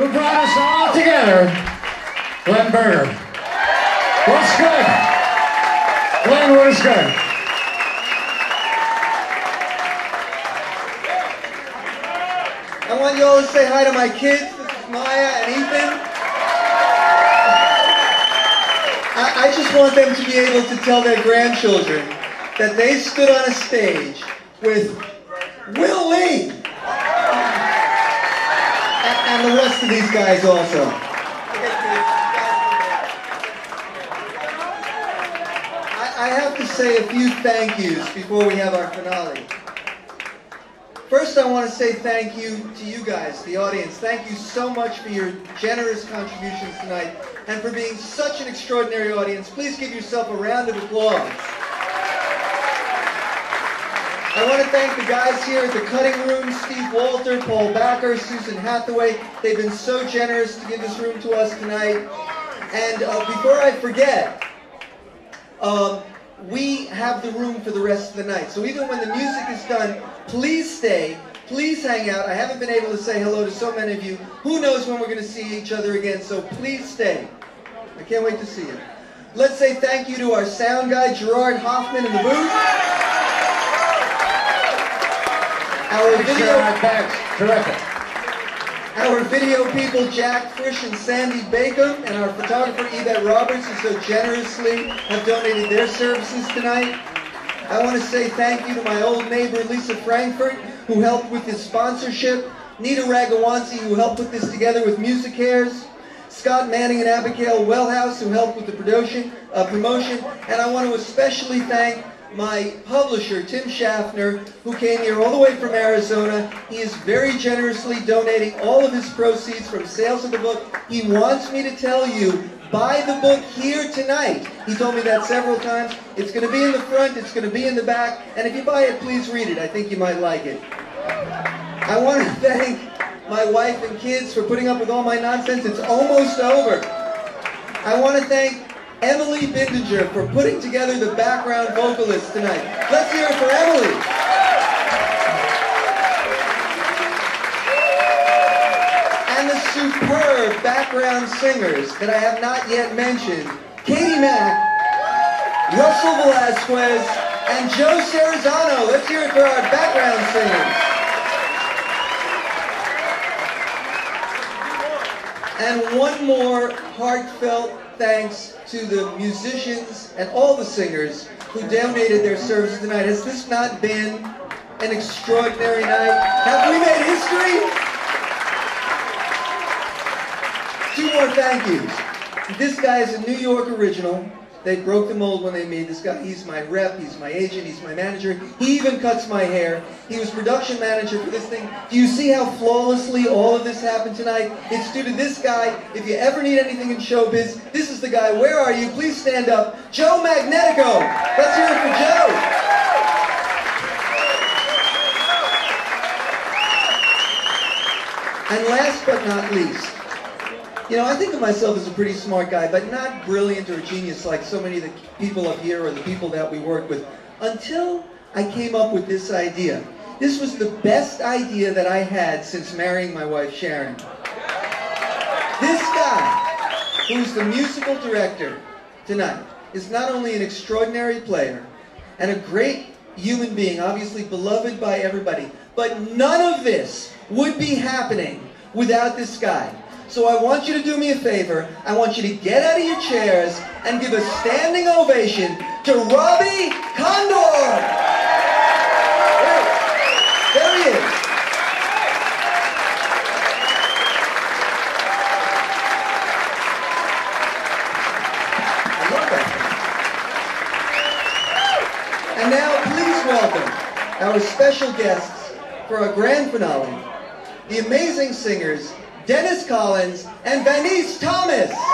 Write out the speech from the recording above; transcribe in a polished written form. who brought us all together, Glenn Berger. What's good? Glenn, what is good? I want you all to say hi to my kids, Maya and Ethan. I just want them to be able to tell their grandchildren that they stood on a stage with Will Lee and the rest of these guys also. I have to say a few thank yous before we have our finale. First, I want to say thank you to you guys, the audience. Thank you so much for your generous contributions tonight and for being such an extraordinary audience. Please give yourself a round of applause. I want to thank the guys here at the Cutting Room, Steve Walter, Paul Backer, Susan Hathaway. They've been so generous to give this room to us tonight. And before I forget, we have the room for the rest of the night. So even when the music is done, please stay, please hang out. I haven't been able to say hello to so many of you. Who knows when we're going to see each other again, so please stay. I can't wait to see you. Let's say thank you to our sound guy, Gerard Hoffman, in the booth. Our video people, Jack Frisch and Sandy Bacon, and our photographer, Ebet Roberts, who so generously have donated their services tonight. I want to say thank you to my old neighbor, Lisa Frankfurt, who helped with this sponsorship, Nita Ragawansi, who helped put this together with MusiCares, Scott Manning and Abigail Wellhouse, who helped with the promotion, and I want to especially thank my publisher, Tim Schaffner, who came here all the way from Arizona. He is very generously donating all of his proceeds from sales of the book. He wants me to tell you, buy the book here tonight. He told me that several times. It's going to be in the front, it's going to be in the back, and if you buy it, please read it. I think you might like it. I want to thank my wife and kids for putting up with all my nonsense. It's almost over. I want to thank Emily Bindiger for putting together the background vocalist tonight. Let's hear it for Emily. Superb background singers that I have not yet mentioned, Katie Mack, Russell Velazquez, and Joe Serrazano. Let's hear it for our background singers. And one more heartfelt thanks to the musicians and all the singers who donated their services tonight. Has this not been an extraordinary night? Have we made history? Two more thank yous. This guy is a New York original. They broke the mold when they made this guy. He's my rep, he's my agent, he's my manager. He even cuts my hair. He was production manager for this thing. Do you see how flawlessly all of this happened tonight? It's due to this guy. If you ever need anything in showbiz, this is the guy. Where are you? Please stand up. Joe Magnetico. Let's hear it for Joe. And last but not least, you know, I think of myself as a pretty smart guy, but not brilliant or a genius like so many of the people up here or the people that we work with, until I came up with this idea. This was the best idea that I had since marrying my wife, Sharon. This guy, who's the musical director tonight, is not only an extraordinary player and a great human being, obviously beloved by everybody, but none of this would be happening without this guy. So I want you to do me a favor. I want you to get out of your chairs and give a standing ovation to Robbie Kondor. There he is. I love that. And now please welcome our special guests for our grand finale, the amazing singers Dennis Collins and Vanice Thomas.